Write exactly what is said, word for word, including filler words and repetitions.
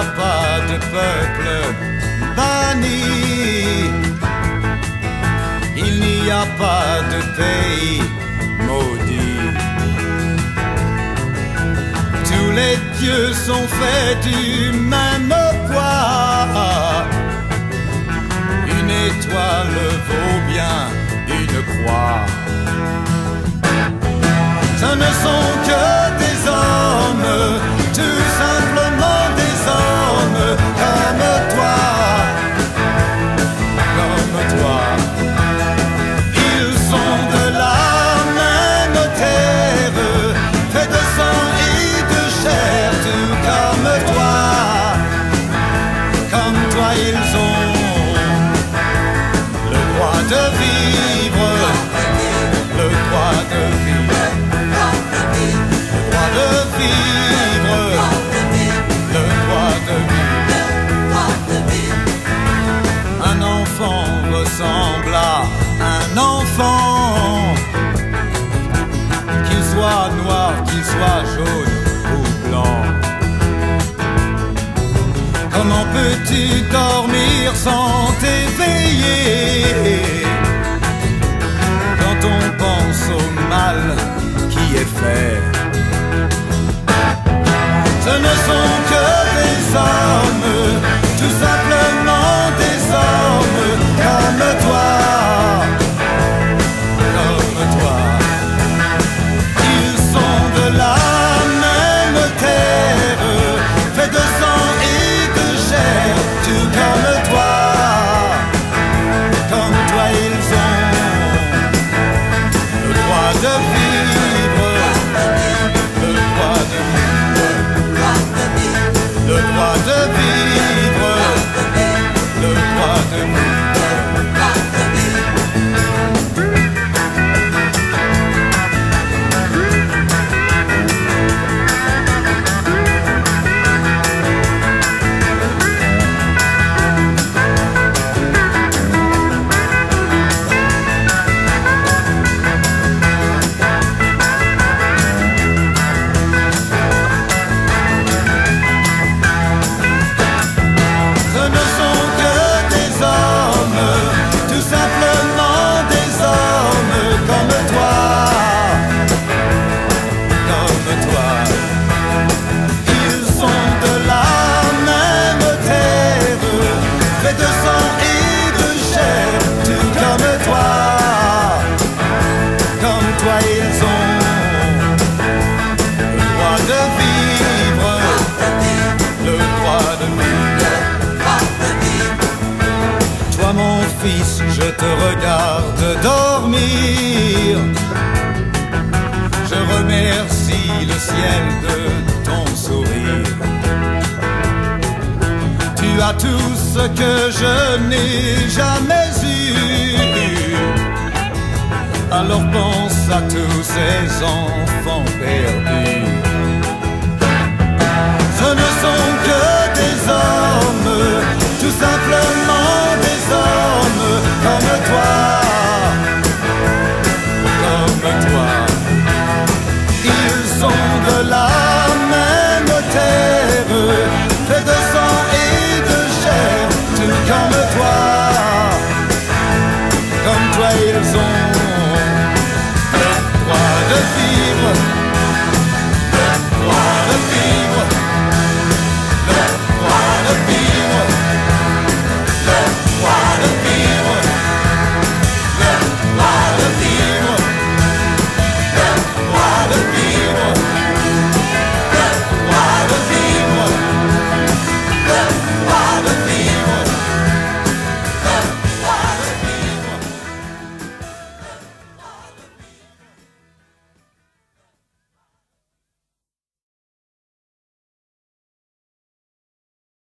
n'a pas de peuple banni. Il n'y a pas de pays maudit. Tous les dieux sont faits du même poids. Une étoile vaut bien une croix. Ce ne sont que des hommes, tout simplement des hommes comme toi, comme toi. Ils sont de la même terre, faits de sang et de chair, tout comme toi, comme toi ils ont le droit de vivre, le droit de vivre. Ressemble à un enfant, qu'il soit noir, qu'il soit jaune ou blanc. Comment peux-tu dormir sans t'éveiller quand on pense au mal qui est fait? Ce ne sont que des hommes, tout simplement des hommes comme toi, comme toi. Ils sont de la même terre, faits de sang et de chair, tout comme toi, comme toi ils ont le droit de vivre, le droit de vivre, le droit de vivre, le droit de vivre. Je te regarde dormir, je remercie le ciel de ton sourire. Tu as tout ce que je n'ai jamais eu, alors pense à tous ces enfants perdus. Ce ne sont que des hommes, tout simplement des hommes comme toi, comme toi. Ils sont de la même terre, faits de sang et de chair, tout comme toi, comme toi ils ont le droit de vivre.